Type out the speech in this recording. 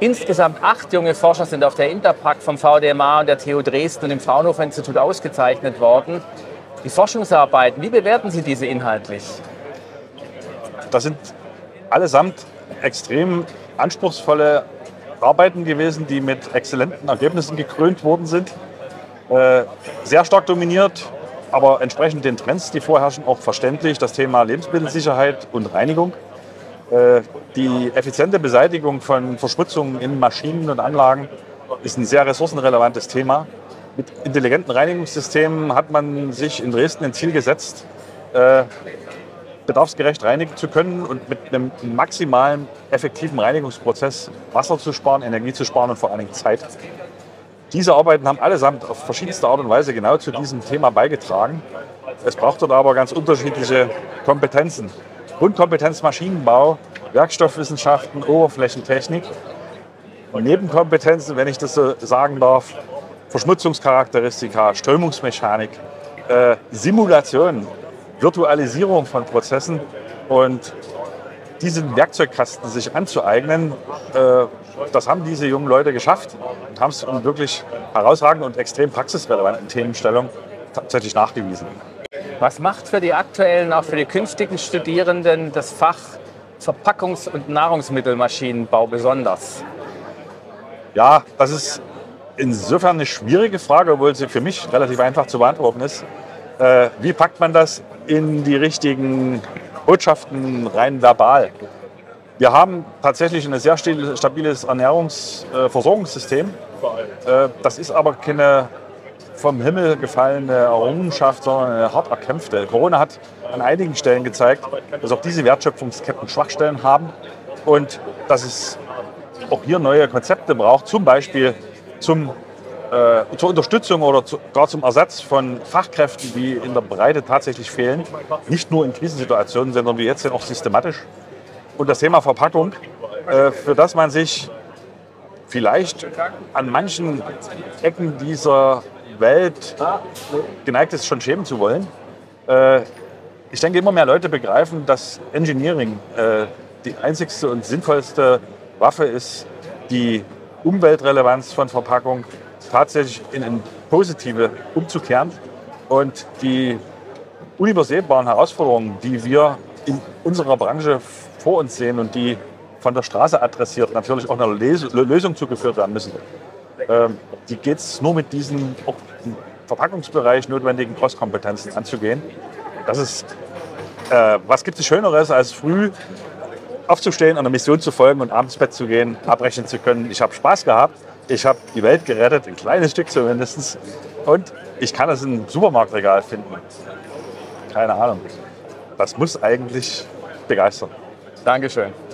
Insgesamt 8 junge Forscher sind auf der Interpack vom VDMA und der TU Dresden und dem Fraunhofer-Institut ausgezeichnet worden. Die Forschungsarbeiten, wie bewerten Sie diese inhaltlich? Das sind allesamt extrem anspruchsvolle Arbeiten gewesen, die mit exzellenten Ergebnissen gekrönt worden sind. Sehr stark dominiert, aber entsprechend den Trends, die vorherrschen, auch verständlich. Das Thema Lebensmittelsicherheit und Reinigung. Die effiziente Beseitigung von Verschmutzungen in Maschinen und Anlagen ist ein sehr ressourcenrelevantes Thema. Mit intelligenten Reinigungssystemen hat man sich in Dresden ein Ziel gesetzt, bedarfsgerecht reinigen zu können und mit einem maximalen effektiven Reinigungsprozess Wasser zu sparen, Energie zu sparen und vor allen Dingen Zeit. Diese Arbeiten haben allesamt auf verschiedenste Art und Weise genau zu diesem Thema beigetragen. Es braucht dort aber ganz unterschiedliche Kompetenzen. Grundkompetenz Maschinenbau, Werkstoffwissenschaften, Oberflächentechnik und Nebenkompetenzen, wenn ich das so sagen darf, Verschmutzungscharakteristika, Strömungsmechanik, Simulation, Virtualisierung von Prozessen und diesen Werkzeugkasten sich anzueignen, das haben diese jungen Leute geschafft und haben es in wirklich herausragenden und extrem praxisrelevanten Themenstellungen tatsächlich nachgewiesen. Was macht für die aktuellen, auch für die künftigen Studierenden das Fach Verpackungs- und Nahrungsmittelmaschinenbau besonders? Ja, das ist insofern eine schwierige Frage, obwohl sie für mich relativ einfach zu beantworten ist. Wie packt man das in die richtigen Botschaften rein verbal? Wir haben tatsächlich ein sehr stabiles Ernährungsversorgungssystem. Das ist aber keine vom Himmel gefallene Errungenschaft, sondern eine hart erkämpfte. Corona hat an einigen Stellen gezeigt, dass auch diese Wertschöpfungsketten Schwachstellen haben und dass es auch hier neue Konzepte braucht, zum Beispiel zur Unterstützung oder gar zum Ersatz von Fachkräften, die in der Breite tatsächlich fehlen. Nicht nur in Krisensituationen, sondern wie jetzt auch systematisch. Und das Thema Verpackung, für das man sich vielleicht an manchen Ecken dieser Welt geneigt ist, schon schämen zu wollen. Ich denke, immer mehr Leute begreifen, dass Engineering die einzigste und sinnvollste Waffe ist, die Umweltrelevanz von Verpackung tatsächlich in eine positive umzukehren und die unübersehbaren Herausforderungen, die wir in unserer Branche vor uns sehen und die von der Straße adressiert, natürlich auch einer Lösung zugeführt werden müssen. Die geht es nur mit diesen auch im Verpackungsbereich notwendigen Cross-Kompetenzen anzugehen. Das ist, was gibt es Schöneres, als früh aufzustehen, einer Mission zu folgen und abends ins Bett zu gehen, abrechnen zu können. Ich habe Spaß gehabt, ich habe die Welt gerettet, ein kleines Stück zumindest. Und ich kann das im Supermarktregal finden. Keine Ahnung. Das muss eigentlich begeistern. Dankeschön.